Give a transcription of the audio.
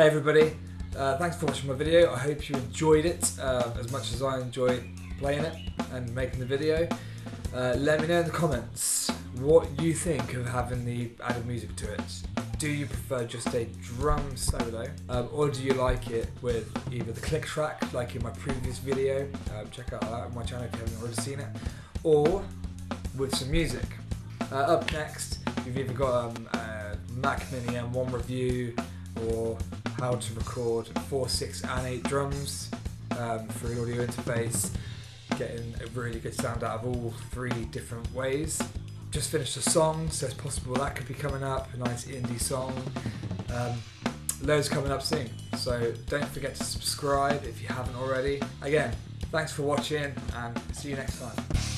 Hey everybody, thanks for watching my video. I hope you enjoyed it as much as I enjoy playing it and making the video. Let me know in the comments what you think of having the added music to it. Do you prefer just a drum solo, or do you like it with either the click track, like in my previous video, check out that on my channel if you haven't already seen it, or with some music. Up next, we've either got a Mac Mini M1 review, or how to record 4, 6 and 8 drums through an audio interface, getting a really good sound out of all three different ways. Just finished a song, so it's possible that could be coming up, a nice indie song. Loads coming up soon, so don't forget to subscribe if you haven't already. Again, thanks for watching and see you next time.